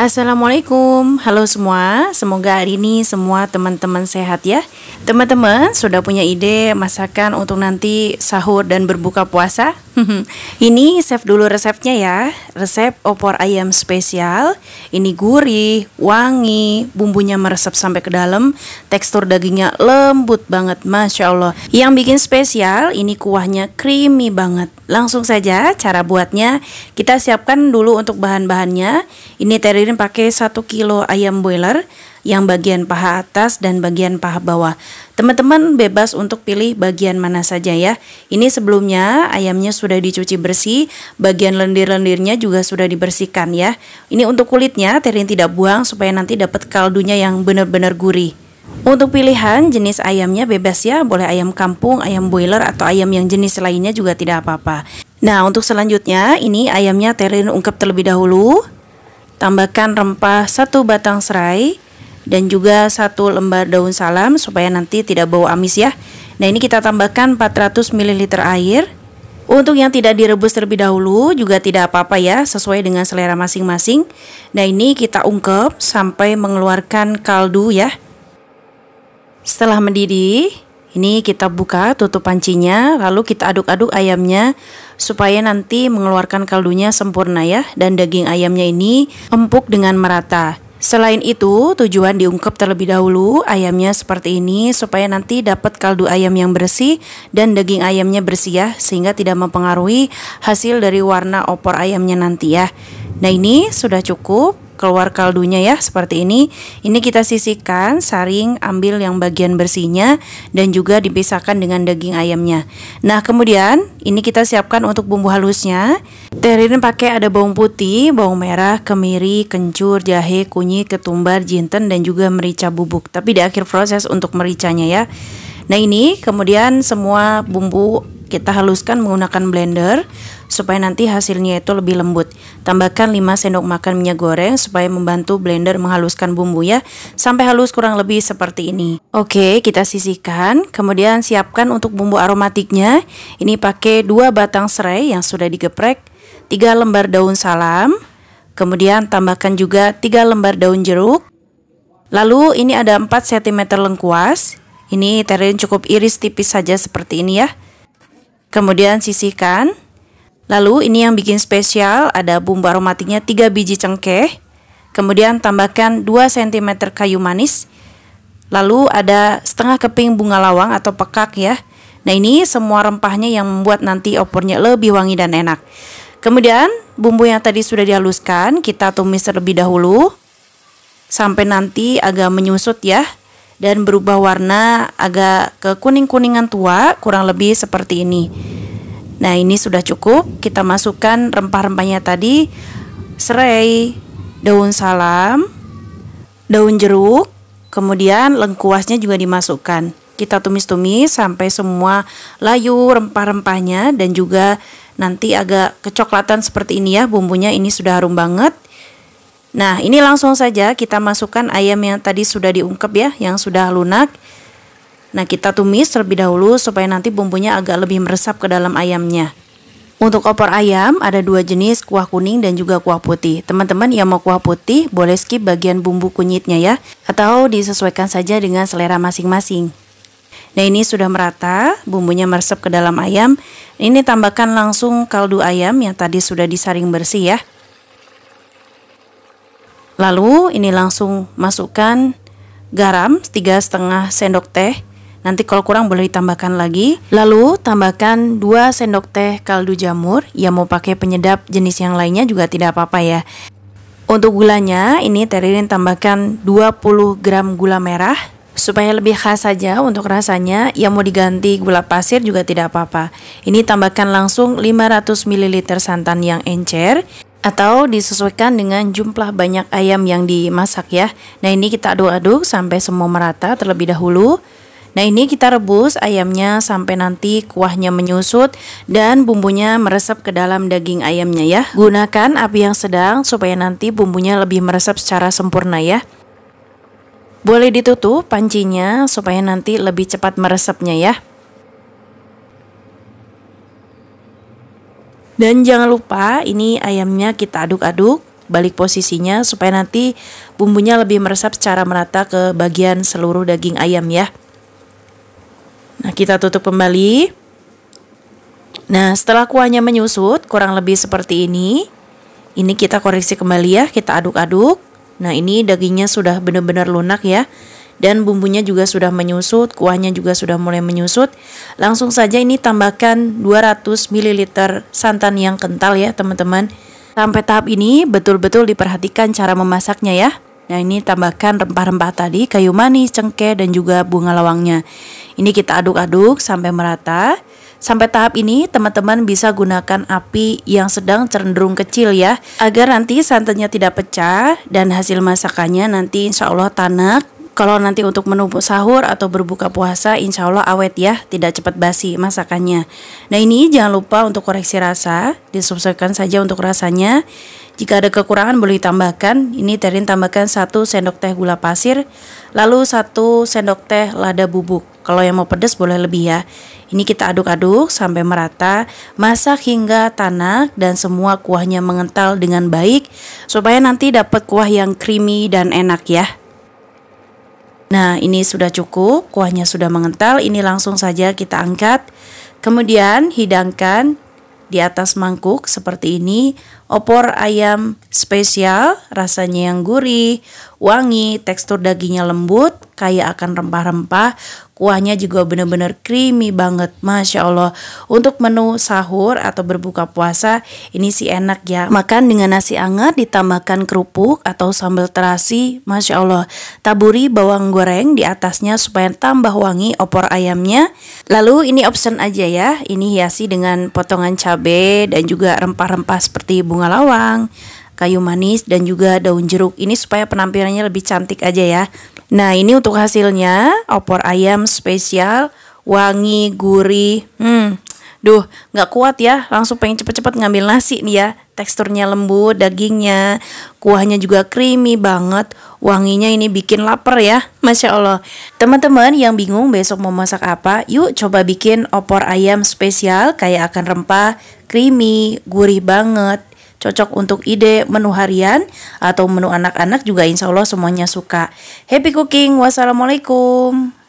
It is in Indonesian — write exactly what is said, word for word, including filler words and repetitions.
Assalamualaikum, halo semua. Semoga hari ini semua teman-teman sehat ya. Teman-teman sudah punya ide masakan untuk nanti sahur dan berbuka puasa? Ini save dulu resepnya ya. Resep opor ayam spesial. Ini gurih, wangi, bumbunya meresap sampai ke dalam. Tekstur dagingnya lembut banget, Masya Allah. Yang bikin spesial, ini kuahnya creamy banget. Langsung saja cara buatnya. Kita siapkan dulu untuk bahan-bahannya. Ini teri Ririn pakai satu kilo ayam boiler yang bagian paha atas dan bagian paha bawah. Teman-teman bebas untuk pilih bagian mana saja ya. Ini sebelumnya ayamnya sudah dicuci bersih, bagian lendir-lendirnya juga sudah dibersihkan ya. Ini untuk kulitnya Ririn tidak buang supaya nanti dapat kaldunya yang benar-benar gurih. Untuk pilihan jenis ayamnya bebas ya, boleh ayam kampung, ayam boiler, atau ayam yang jenis lainnya juga tidak apa-apa. Nah, untuk selanjutnya ini ayamnya Ririn ungkep terlebih dahulu. Tambahkan rempah satu batang serai dan juga satu lembar daun salam supaya nanti tidak bau amis ya. Nah, ini kita tambahkan empat ratus mililiter air. Untuk yang tidak direbus terlebih dahulu juga tidak apa-apa ya, sesuai dengan selera masing-masing. Nah, ini kita ungkep sampai mengeluarkan kaldu ya. Setelah mendidih, ini kita buka tutup pancinya, lalu kita aduk-aduk ayamnya supaya nanti mengeluarkan kaldunya sempurna ya, dan daging ayamnya ini empuk dengan merata. Selain itu, tujuan diungkep terlebih dahulu ayamnya seperti ini supaya nanti dapat kaldu ayam yang bersih dan daging ayamnya bersih ya, sehingga tidak mempengaruhi hasil dari warna opor ayamnya nanti ya. Nah, ini sudah cukup, keluar kaldunya ya seperti ini. Ini kita sisihkan, saring, ambil yang bagian bersihnya dan juga dipisahkan dengan daging ayamnya. Nah, kemudian ini kita siapkan untuk bumbu halusnya. Ririn pakai ada bawang putih, bawang merah, kemiri, kencur, jahe, kunyit, ketumbar, jinten, dan juga merica bubuk. Tapi di akhir proses untuk mericanya ya. Nah, ini kemudian semua bumbu kita haluskan menggunakan blender supaya nanti hasilnya itu lebih lembut. Tambahkan lima sendok makan minyak goreng supaya membantu blender menghaluskan bumbu ya, sampai halus kurang lebih seperti ini. Oke, kita sisihkan. Kemudian siapkan untuk bumbu aromatiknya. Ini pakai dua batang serai yang sudah digeprek, tiga lembar daun salam, kemudian tambahkan juga tiga lembar daun jeruk. Lalu ini ada empat sentimeter lengkuas. Ini Ririn cukup iris tipis saja seperti ini ya. Kemudian sisihkan. Lalu ini yang bikin spesial, ada bumbu aromatiknya tiga biji cengkeh. Kemudian tambahkan dua sentimeter kayu manis. Lalu ada setengah keping bunga lawang atau pekak ya. Nah, ini semua rempahnya yang membuat nanti opornya lebih wangi dan enak. Kemudian bumbu yang tadi sudah dihaluskan kita tumis terlebih dahulu sampai nanti agak menyusut ya, dan berubah warna agak ke kuning-kuningan tua, kurang lebih seperti ini. Nah, ini sudah cukup. Kita masukkan rempah-rempahnya tadi, serai, daun salam, daun jeruk, kemudian lengkuasnya juga dimasukkan. Kita tumis-tumis sampai semua layu rempah-rempahnya dan juga nanti agak kecoklatan seperti ini ya bumbunya. Ini sudah harum banget. Nah, ini langsung saja kita masukkan ayam yang tadi sudah diungkep ya, yang sudah lunak. Nah, kita tumis terlebih dahulu supaya nanti bumbunya agak lebih meresap ke dalam ayamnya. Untuk opor ayam ada dua jenis, kuah kuning dan juga kuah putih. Teman-teman yang mau kuah putih boleh skip bagian bumbu kunyitnya ya, atau disesuaikan saja dengan selera masing-masing. Nah, ini sudah merata, bumbunya meresap ke dalam ayam. Ini tambahkan langsung kaldu ayam yang tadi sudah disaring bersih ya. Lalu ini langsung masukkan garam tiga setengah sendok teh. Nanti kalau kurang boleh ditambahkan lagi. Lalu tambahkan dua sendok teh kaldu jamur. Ya, mau pakai penyedap jenis yang lainnya juga tidak apa-apa ya. Untuk gulanya ini Ririn tambahkan dua puluh gram gula merah supaya lebih khas saja untuk rasanya. Ya, mau diganti gula pasir juga tidak apa-apa. Ini tambahkan langsung lima ratus mililiter santan yang encer, atau disesuaikan dengan jumlah banyak ayam yang dimasak ya. Nah, ini kita aduk-aduk sampai semua merata terlebih dahulu. Nah, ini kita rebus ayamnya sampai nanti kuahnya menyusut dan bumbunya meresap ke dalam daging ayamnya ya. Gunakan api yang sedang supaya nanti bumbunya lebih meresap secara sempurna ya. Boleh ditutup pancinya supaya nanti lebih cepat meresapnya ya. Dan jangan lupa ini ayamnya kita aduk-aduk balik posisinya supaya nanti bumbunya lebih meresap secara merata ke bagian seluruh daging ayam ya. Nah, kita tutup kembali. Nah, setelah kuahnya menyusut kurang lebih seperti ini. Ini kita koreksi kembali ya, kita aduk-aduk. Nah, ini dagingnya sudah benar-benar lunak ya. Dan bumbunya juga sudah menyusut, kuahnya juga sudah mulai menyusut. Langsung saja ini tambahkan dua ratus mililiter santan yang kental ya teman-teman. Sampai tahap ini betul-betul diperhatikan cara memasaknya ya. Nah, ini tambahkan rempah-rempah tadi, kayu manis, cengkeh, dan juga bunga lawangnya. Ini kita aduk-aduk sampai merata. Sampai tahap ini teman-teman bisa gunakan api yang sedang cenderung kecil ya, agar nanti santannya tidak pecah dan hasil masakannya nanti insya Allah tanak. Kalau nanti untuk menumpuk sahur atau berbuka puasa insya Allah awet ya, tidak cepat basi masakannya. Nah, ini jangan lupa untuk koreksi rasa, disesuaikan saja untuk rasanya. Jika ada kekurangan boleh tambahkan. Ini Ririn tambahkan satu sendok teh gula pasir, lalu satu sendok teh lada bubuk. Kalau yang mau pedas boleh lebih ya. Ini kita aduk-aduk sampai merata, masak hingga tanak dan semua kuahnya mengental dengan baik supaya nanti dapat kuah yang creamy dan enak ya. Nah, ini sudah cukup, kuahnya sudah mengental. Ini langsung saja kita angkat. Kemudian hidangkan di atas mangkuk seperti ini. Opor ayam spesial, rasanya yang gurih, wangi, tekstur dagingnya lembut, kaya akan rempah-rempah, kuahnya juga benar-benar creamy banget. Masya Allah, untuk menu sahur atau berbuka puasa ini sih enak ya. Makan dengan nasi hangat ditambahkan kerupuk atau sambal terasi, Masya Allah. Taburi bawang goreng di atasnya supaya tambah wangi opor ayamnya. Lalu ini option aja ya, ini hiasi dengan potongan cabai dan juga rempah-rempah seperti bunga lawang, kayu manis, dan juga daun jeruk. Ini supaya penampilannya lebih cantik aja ya. Nah, ini untuk hasilnya, opor ayam spesial, wangi, gurih. Hmm, duh, nggak kuat ya, langsung pengen cepet-cepet ngambil nasi nih ya. Teksturnya lembut, dagingnya, kuahnya juga creamy banget, wanginya ini bikin lapar ya, Masya Allah. Teman-teman yang bingung besok mau masak apa, yuk coba bikin opor ayam spesial, kaya akan rempah, creamy, gurih banget. Cocok untuk ide menu harian atau menu anak-anak juga insya Allah semuanya suka. Happy cooking, wassalamualaikum.